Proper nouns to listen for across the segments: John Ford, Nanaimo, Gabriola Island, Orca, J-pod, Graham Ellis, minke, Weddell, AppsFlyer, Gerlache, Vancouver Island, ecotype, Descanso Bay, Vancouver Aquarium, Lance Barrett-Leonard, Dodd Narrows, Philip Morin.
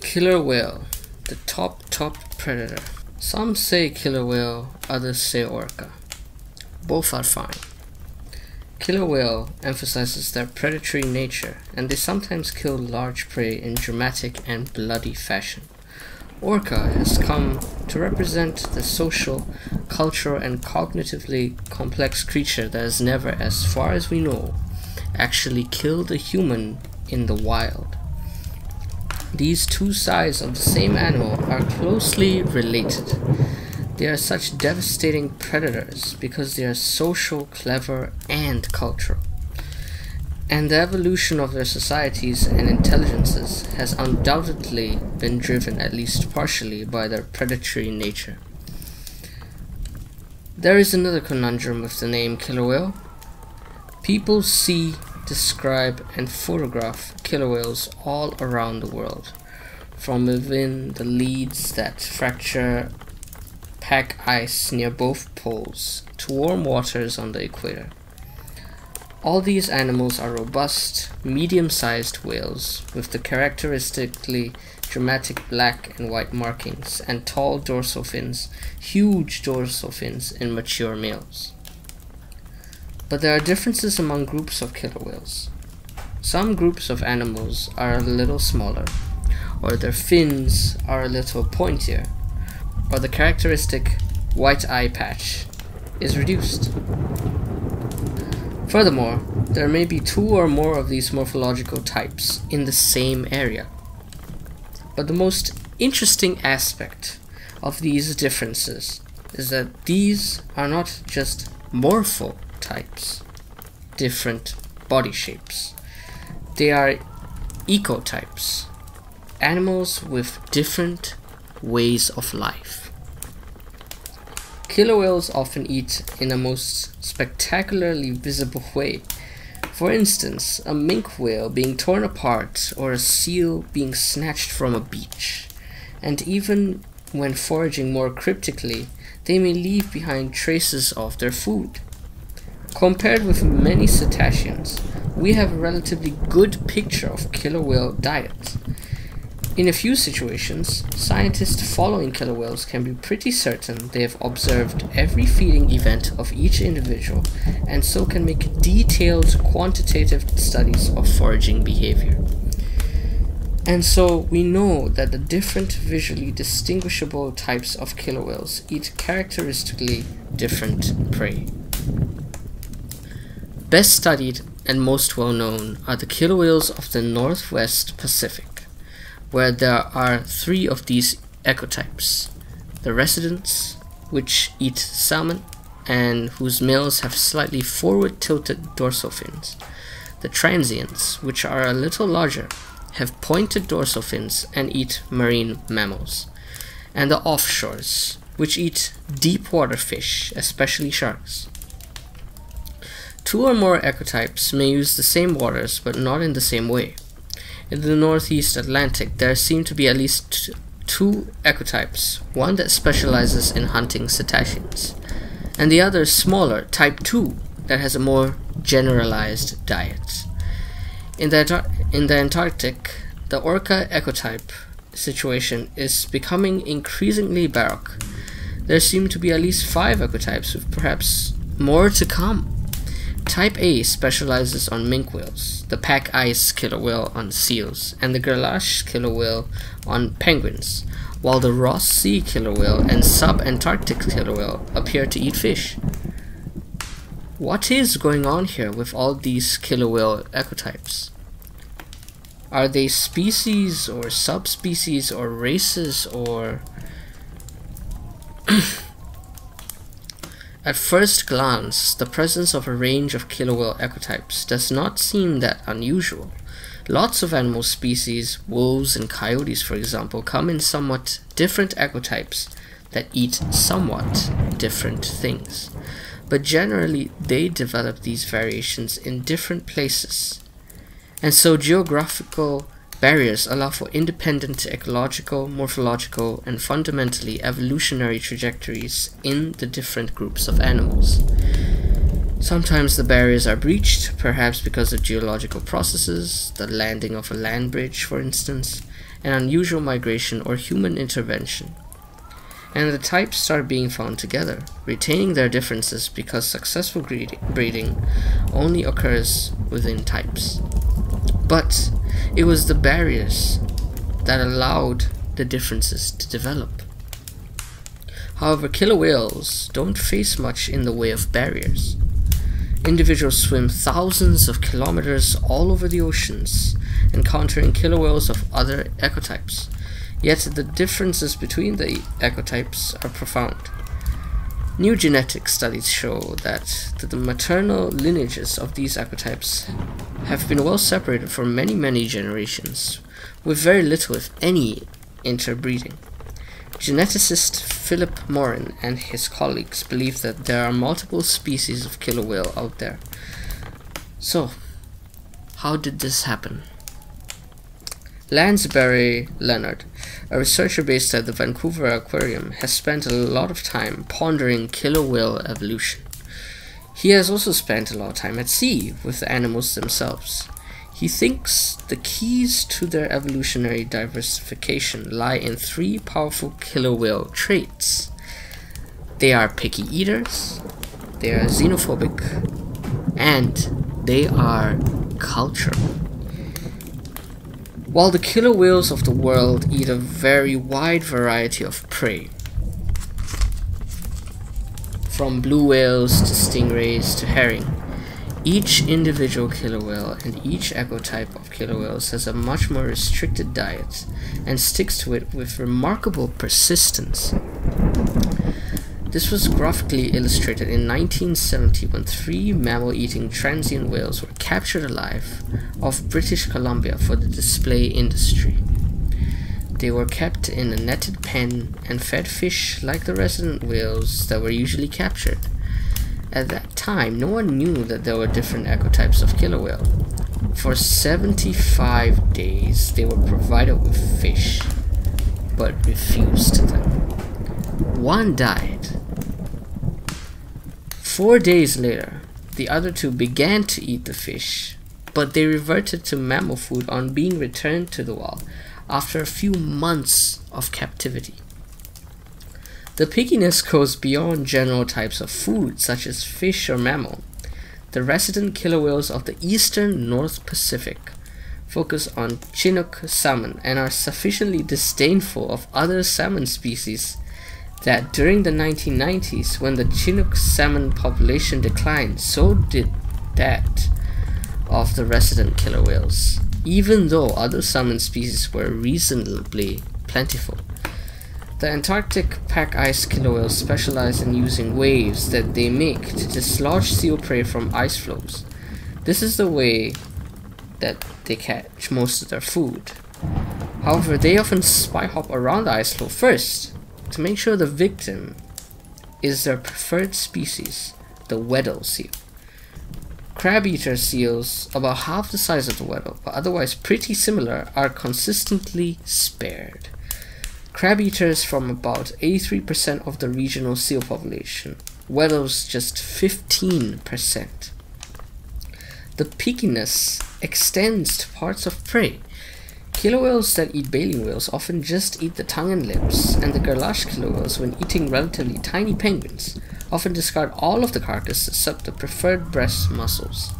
Killer whale, the top predator. Some say killer whale, others say orca. Both are fine. Killer whale emphasizes their predatory nature, and they sometimes kill large prey in dramatic and bloody fashion. Orca has come to represent the social, cultural, and cognitively complex creature that has never, as far as we know, actually killed a human in the wild. These two sides of the same animal are closely related. They are such devastating predators because they are social, clever, and cultural. And the evolution of their societies and intelligences has undoubtedly been driven, at least partially, by their predatory nature. There is another conundrum with the name killer whale. People see, describe, and photograph killer whales all around the world, from within the leads that fracture pack ice near both poles to warm waters on the equator. All these animals are robust, medium-sized whales with the characteristically dramatic black and white markings and tall dorsal fins, huge dorsal fins in mature males. But there are differences among groups of killer whales. Some groups of animals are a little smaller, or their fins are a little pointier, or the characteristic white eye patch is reduced. Furthermore, there may be two or more of these morphological types in the same area. But the most interesting aspect of these differences is that these are not just morpho types, different body shapes. They are ecotypes, animals with different ways of life. Killer whales often eat in a most spectacularly visible way. For instance, a minke whale being torn apart or a seal being snatched from a beach. And even when foraging more cryptically, they may leave behind traces of their food. Compared with many cetaceans, we have a relatively good picture of killer whale diet. In a few situations, scientists following killer whales can be pretty certain they have observed every feeding event of each individual and so can make detailed quantitative studies of foraging behavior. And so we know that the different visually distinguishable types of killer whales eat characteristically different prey. Best studied and most well known are the killer whales of the Northwest Pacific, where there are three of these ecotypes: the residents, which eat salmon and whose males have slightly forward tilted dorsal fins; the transients, which are a little larger, have pointed dorsal fins and eat marine mammals; and the offshores, which eat deep water fish, especially sharks. Two or more ecotypes may use the same waters but not in the same way. In the Northeast Atlantic, there seem to be at least two ecotypes, one that specializes in hunting cetaceans, and the other smaller, type 2, that has a more generalized diet. In the Antarctic, the orca ecotype situation is becoming increasingly baroque. There seem to be at least 5 ecotypes, with perhaps more to come. Type A specializes on minke whales, the pack ice killer whale on seals, and the Gerlache killer whale on penguins, while the Ross Sea killer whale and sub-Antarctic killer whale appear to eat fish. What is going on here with all these killer whale ecotypes? Are they species or subspecies or races or... At first glance, the presence of a range of killer whale ecotypes does not seem that unusual. Lots of animal species, wolves and coyotes for example, come in somewhat different ecotypes that eat somewhat different things. But generally, they develop these variations in different places. And so geographical barriers allow for independent ecological, morphological, and fundamentally evolutionary trajectories in the different groups of animals. Sometimes the barriers are breached, perhaps because of geological processes, the landing of a land bridge, for instance, an unusual migration or human intervention. And the types start being found together, retaining their differences because successful breeding only occurs within types. But it was the barriers that allowed the differences to develop. However, killer whales don't face much in the way of barriers. Individuals swim thousands of kilometers all over the oceans, encountering killer whales of other ecotypes. Yet the differences between the ecotypes are profound. New genetic studies show that the maternal lineages of these ecotypes have been well separated for many generations, with very little, if any, interbreeding. Geneticist Philip Morin and his colleagues believe that there are multiple species of killer whale out there. So, how did this happen? Lance Barrett-Leonard, a researcher based at the Vancouver Aquarium, has spent a lot of time pondering killer whale evolution. He has also spent a lot of time at sea with the animals themselves. He thinks the keys to their evolutionary diversification lie in three powerful killer whale traits. They are picky eaters, they are xenophobic, and they are cultural. While the killer whales of the world eat a very wide variety of prey, from blue whales to stingrays to herring, each individual killer whale and each ecotype of killer whales has a much more restricted diet and sticks to it with remarkable persistence. This was graphically illustrated in 1970 when three mammal-eating transient whales were captured alive off British Columbia for the display industry. They were kept in a netted pen and fed fish like the resident whales that were usually captured. At that time, no one knew that there were different ecotypes of killer whale. For 75 days, they were provided with fish, but refused to them. One died. 4 days later, the other two began to eat the fish, but they reverted to mammal food on being returned to the wild after a few months of captivity. The pickiness goes beyond general types of food, such as fish or mammal. The resident killer whales of the eastern North Pacific focus on Chinook salmon and are sufficiently disdainful of other salmon species that during the 1990s, when the Chinook salmon population declined, so did that of the resident killer whales, even though other salmon species were reasonably plentiful. The Antarctic pack ice killer whales specialize in using waves that they make to dislodge seal prey from ice floes. This is the way that they catch most of their food. However, they often spy hop around the ice floe first to make sure the victim is their preferred species, the Weddell seal. Crab-eater seals, about half the size of the Weddell, but otherwise pretty similar, are consistently spared. Crab eaters from about 83% of the regional seal population, Weddell's just 15%. The pickiness extends to parts of prey. Killer whales that eat baleen whales often just eat the tongue and lips, and the Gerlache killer whales, when eating relatively tiny penguins, often discard all of the carcass except the preferred breast muscles.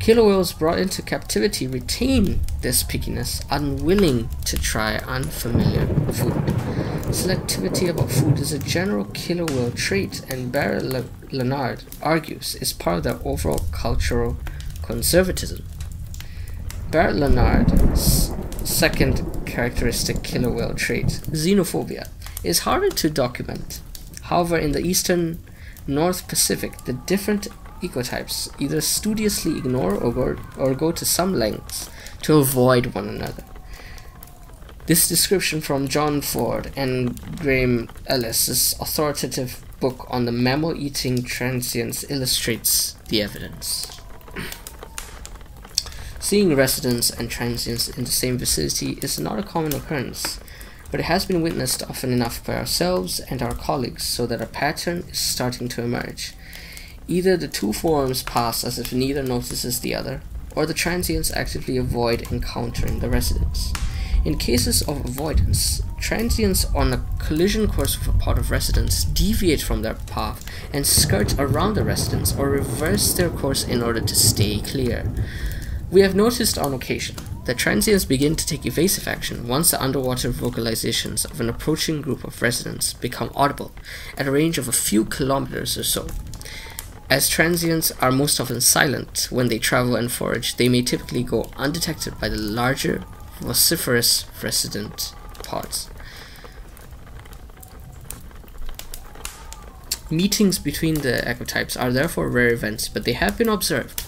Killer whales brought into captivity retain this pickiness, unwilling to try unfamiliar food. Selectivity about food is a general killer whale trait, and Barrett-Leonard argues is part of their overall cultural conservatism. Barrett-Leonard's second characteristic killer whale trait, xenophobia, is harder to document. However, in the eastern North Pacific, the different ecotypes either studiously ignore or go to some lengths to avoid one another. This description from John Ford and Graham Ellis' authoritative book on the mammal-eating transients illustrates the evidence. Seeing residents and transients in the same vicinity is not a common occurrence, but it has been witnessed often enough by ourselves and our colleagues so that a pattern is starting to emerge. Either the two forms pass as if neither notices the other, or the transients actively avoid encountering the residents. In cases of avoidance, transients on a collision course with a pod of residents deviate from their path and skirt around the residents or reverse their course in order to stay clear. We have noticed on occasion that transients begin to take evasive action once the underwater vocalizations of an approaching group of residents become audible at a range of a few kilometers or so. As transients are most often silent when they travel and forage, they may typically go undetected by the larger, vociferous resident pods. Meetings between the ecotypes are therefore rare events, but they have been observed.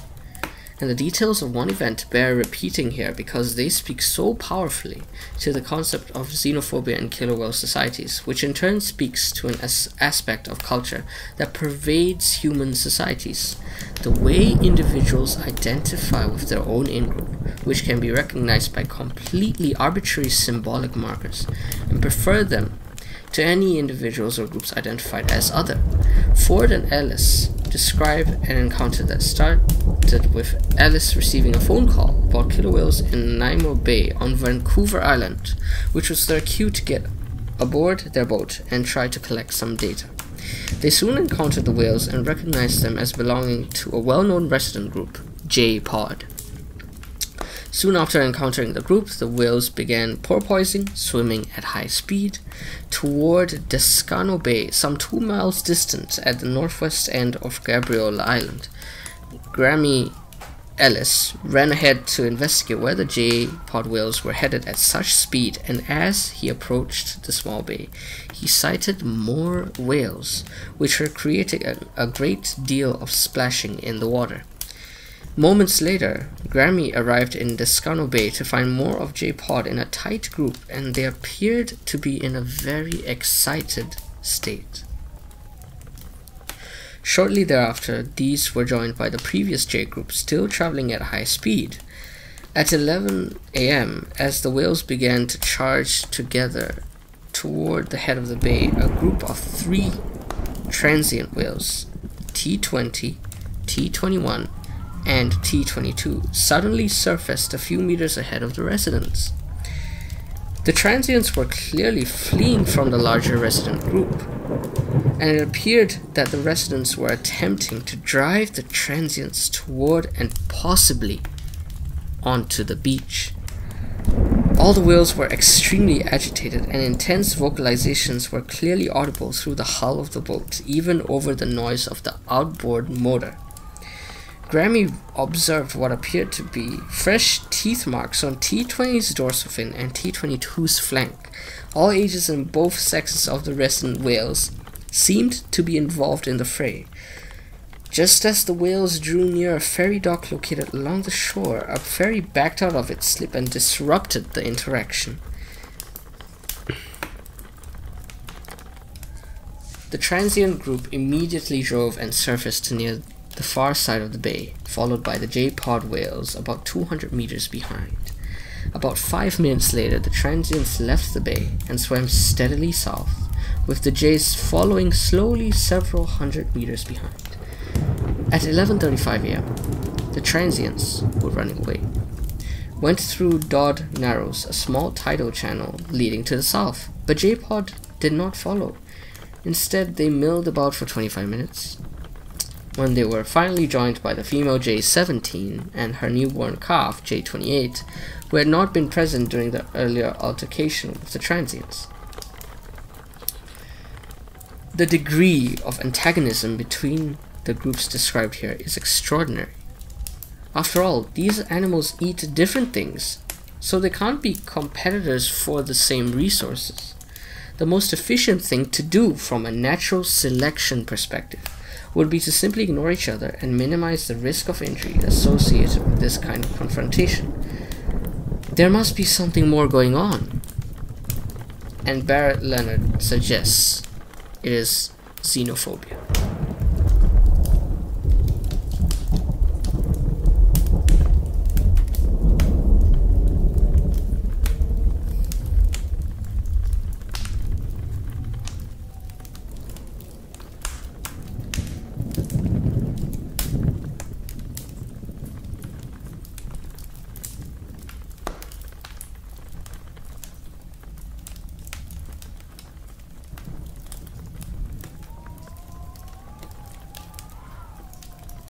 And the details of one event bear repeating here because they speak so powerfully to the concept of xenophobia in killer whale societies, which in turn speaks to an aspect of culture that pervades human societies. The way individuals identify with their own in-group, which can be recognized by completely arbitrary symbolic markers, and prefer them to any individuals or groups identified as other. Ford and Ellis describe an encounter that started with Ellis receiving a phone call about killer whales in Nanaimo Bay on Vancouver Island, which was their cue to get aboard their boat and try to collect some data. They soon encountered the whales and recognized them as belonging to a well-known resident group, J Pod. Soon after encountering the group, the whales began porpoising, swimming at high speed, toward Descanso Bay, some 2 miles distant at the northwest end of Gabriola Island. Graham Ellis ran ahead to investigate where the J-pod whales were headed at such speed, and as he approached the small bay, he sighted more whales, which were creating a great deal of splashing in the water. Moments later, Grammy arrived in Descanso Bay to find more of J-Pod in a tight group, and they appeared to be in a very excited state. Shortly thereafter, these were joined by the previous J-group still traveling at high speed. At 11 a.m., as the whales began to charge together toward the head of the bay, a group of 3 transient whales, T20, T21, and T22, suddenly surfaced a few meters ahead of the residents. The transients were clearly fleeing from the larger resident group, and it appeared that the residents were attempting to drive the transients toward and possibly onto the beach. All the whales were extremely agitated, and intense vocalizations were clearly audible through the hull of the boat, even over the noise of the outboard motor. Grammy observed what appeared to be fresh teeth marks on T20's dorsal fin and T22's flank. All ages and both sexes of the resident whales seemed to be involved in the fray. Just as the whales drew near a ferry dock located along the shore, a ferry backed out of its slip and disrupted the interaction. The transient group immediately drove and surfaced near the far side of the bay, followed by the J-pod whales about 200 meters behind. About 5 minutes later, the transients left the bay and swam steadily south, with the J's following slowly several hundred meters behind. At 11:35 a.m., the transients were running away. Went through Dodd Narrows, a small tidal channel leading to the south, but J-pod did not follow. Instead, they milled about for 25 minutes. When they were finally joined by the female J-17 and her newborn calf J-28, who had not been present during the earlier altercation with the transients. The degree of antagonism between the groups described here is extraordinary. After all, these animals eat different things, so they can't be competitors for the same resources. The most efficient thing to do from a natural selection perspective would be to simply ignore each other and minimize the risk of injury associated with this kind of confrontation. There must be something more going on. And Barrett-Leonard suggests it is xenophobia.